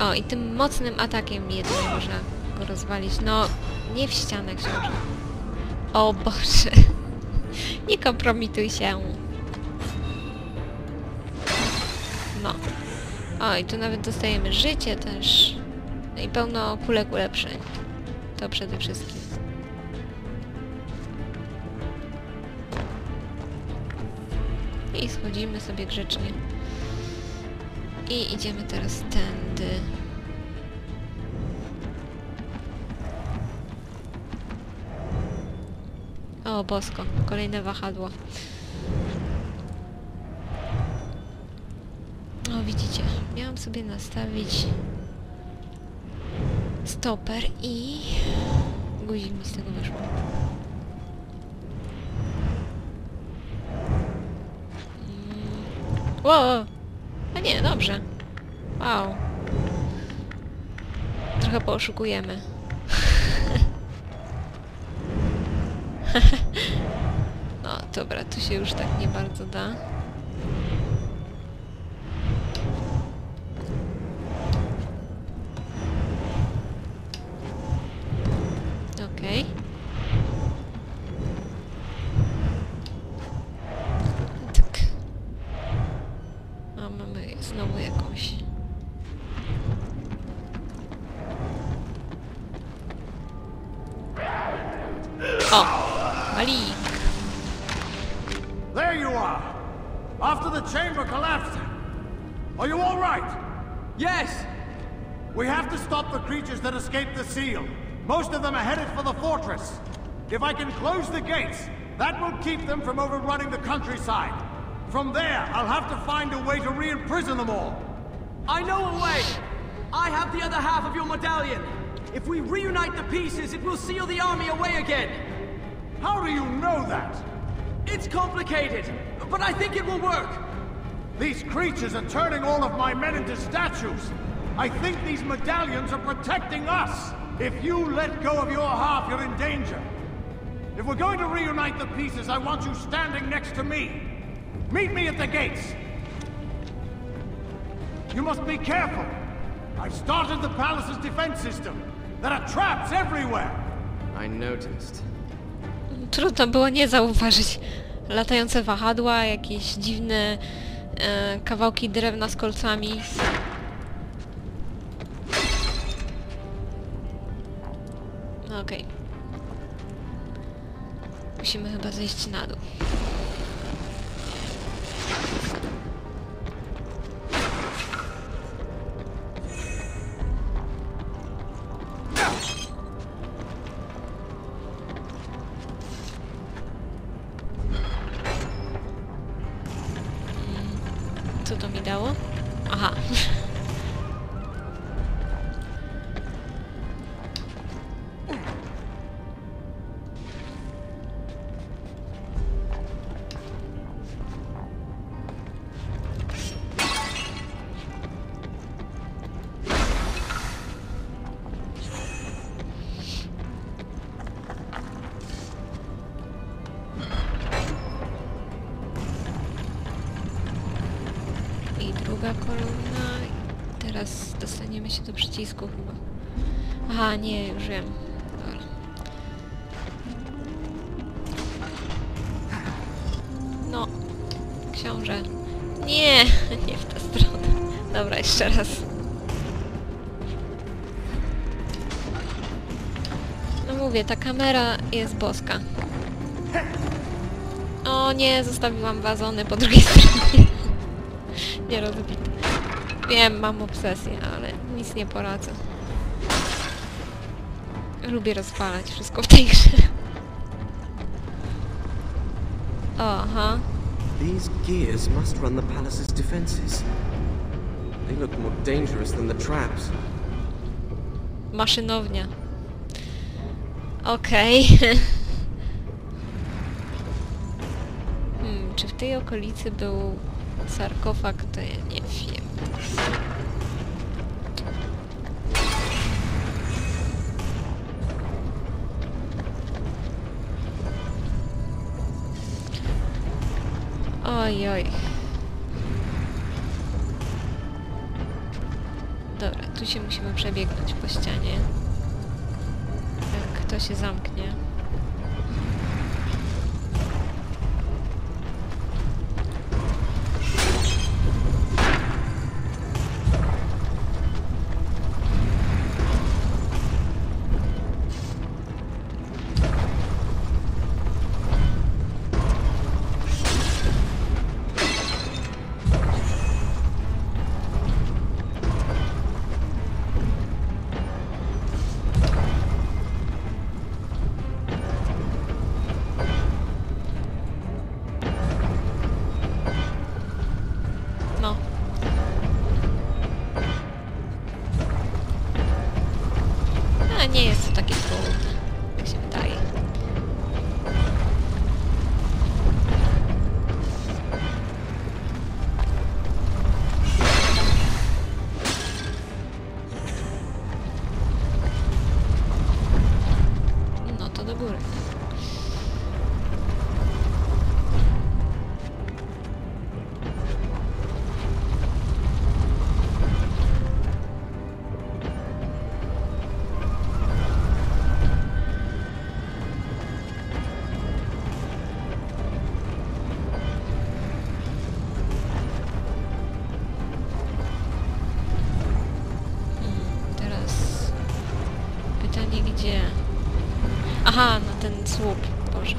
O, i tym mocnym atakiem jednym można go rozwalić. No, nie w ścianę, książę. O Boże. Nie kompromituj się. No. O, i tu nawet dostajemy życie też. No i pełno kulek ulepszeń. To przede wszystkim. I schodzimy sobie grzecznie. I idziemy teraz tędy. O bosko, kolejne wahadło. O, widzicie, miałam sobie nastawić stoper i guzik mi z tego wyszło. Wow! A nie, dobrze. Wow. Trochę pooszukujemy. No dobra, tu się już tak nie bardzo da. Okej. Tak. A mamy znowu jakąś... O! Malik! There you are! After the chamber collapsed! Are you all right? Yes! We have to stop the creatures that escaped the seal. Most of them are headed for the fortress. If I can close the gates, that will keep them from overrunning the countryside. From there, I'll have to find a way to re-imprison them all. I know a way! I have the other half of your medallion. If we reunite the pieces, it will seal the army away again. How do you know that? It's complicated, but I think it will work. These creatures are turning all of my men into statues. I think these medallions are protecting us. If you let go of your half, you're in danger. If we're going to reunite the pieces, I want you standing next to me. Meet me at the gates. You must be careful. I've started the palace's defense system. There are traps everywhere. I noticed. Trudno było nie zauważyć. Latające wahadła, jakieś dziwne kawałki drewna z kolcami. Okej. Musimy chyba zejść na dół. Co to mi dało? Aha. Druga kolumna. Teraz dostaniemy się do przycisku chyba. Aha, nie, już wiem. Dobra. No, książę. Nie, nie w tę stronę. Dobra, jeszcze raz. No mówię, ta kamera jest boska. O nie, zostawiłam wazony po drugiej stronie. Nie rozbity. Wiem, mam obsesję, ale nic nie poradzę. Lubię rozpalać wszystko w tej grze. Aha. These gears must run the palace's defenses. They look more dangerous than the traps. Maszynownia. Okej. Okay. Czy w tej okolicy był... sarkofag, to ja nie wiem. Oj, oj. Dobra, tu się musimy przebiegnąć po ścianie. Tak, to się zamknie. Aha, no ten słup, Boże.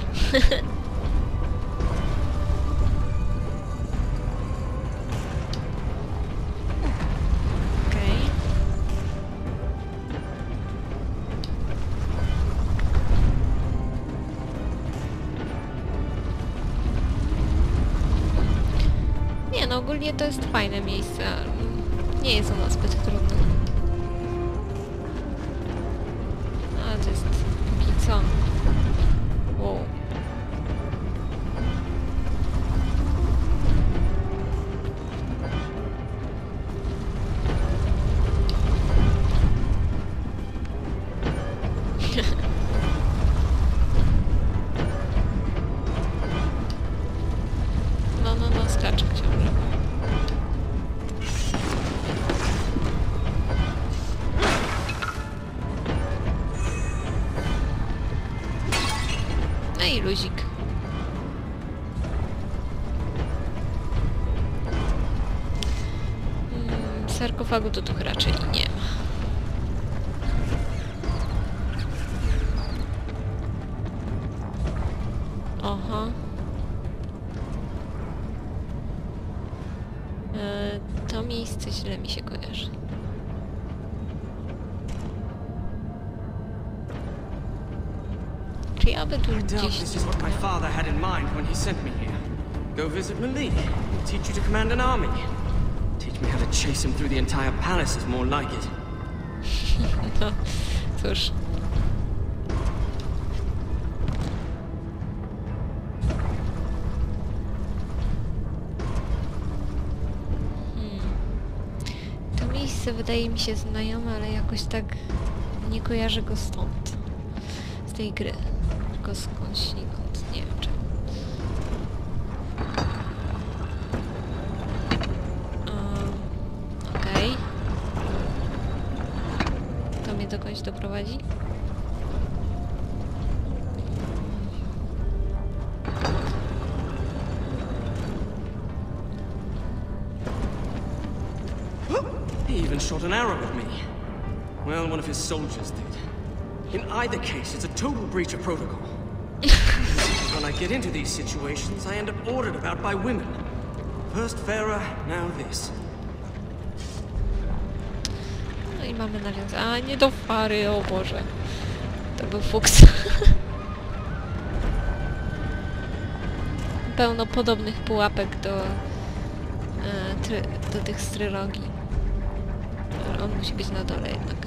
Okay. Nie no, ogólnie to jest fajne miejsce. Nie jest ono zbyt trudne. Ale to jest... Co? Wow. No, no, no, skacze książę. I luzik. Sarkofagu to tu raczej nie ma. Aha. To miejsce źle mi się kojarzy. I doubt this is what my father had in mind when he sent me here. Go visit Malik. He'll teach you to command an army. Teach me how to chase him through the entire palace is more like it. No, cóż. To miejsce wydaje mi się znajome, ale jakoś tak nie kojarzę go stąd. Z tej gry. Skądś nikąd, nie wiem czemu. Okej. Okay. To mnie dokądś doprowadzi? He even shot an arrow at me. Well, one of his soldiers did. In either case, it's a total breach of protocol. When I get into these situations, I end up ordered about by women. First Vera, now this. No i mamy nawiązanie. A, nie do Fary, o Boże. To był fuks. Pełno podobnych pułapek do tych strylogii. Ale on musi być na dole jednak.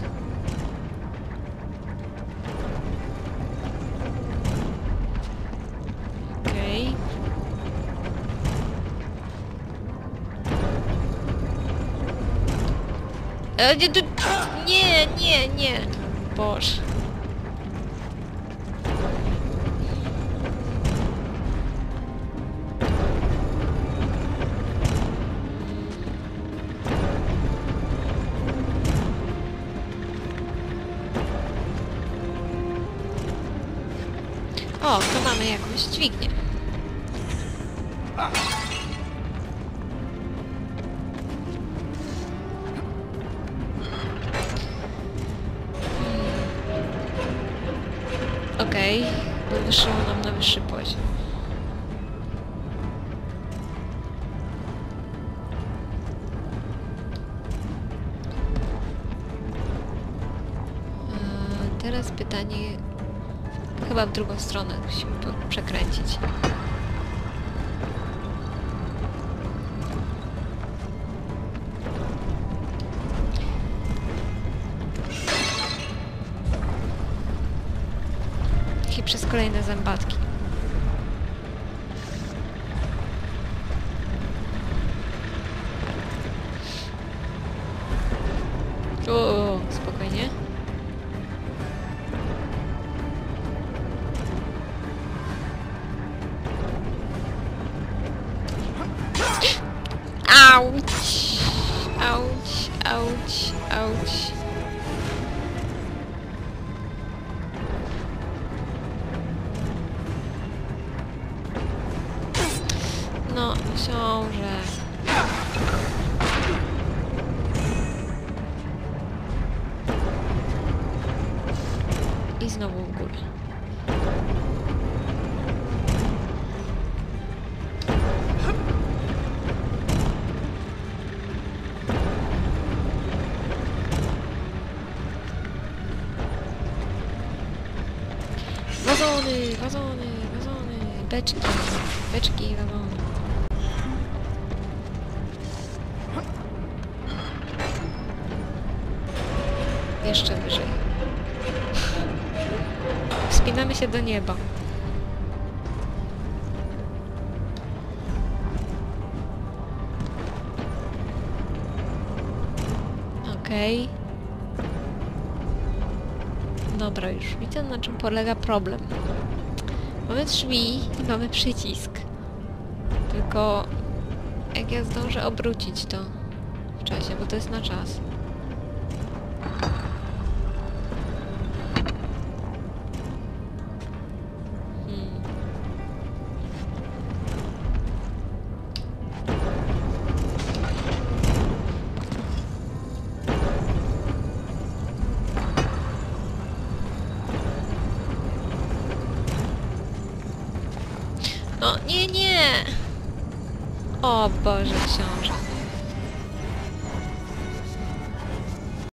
Nie, nie, nie. Boże. O, tu mamy jakąś dźwignię. Okej, wywyższyło nam na wyższy poziom. Teraz pytanie... Chyba w drugą stronę musimy przekręcić. I przez kolejne zębatki. Spokojnie. Auć. No, książę. I znowu w górę. Wazony, beczki i wazony. Jeszcze wyżej. Wspinamy się do nieba. Okej. Dobra, już widzę, na czym polega problem. Mamy drzwi i mamy przycisk. Tylko jak ja zdążę obrócić to w czasie, bo to jest na czas. No, nie! O Boże, książę.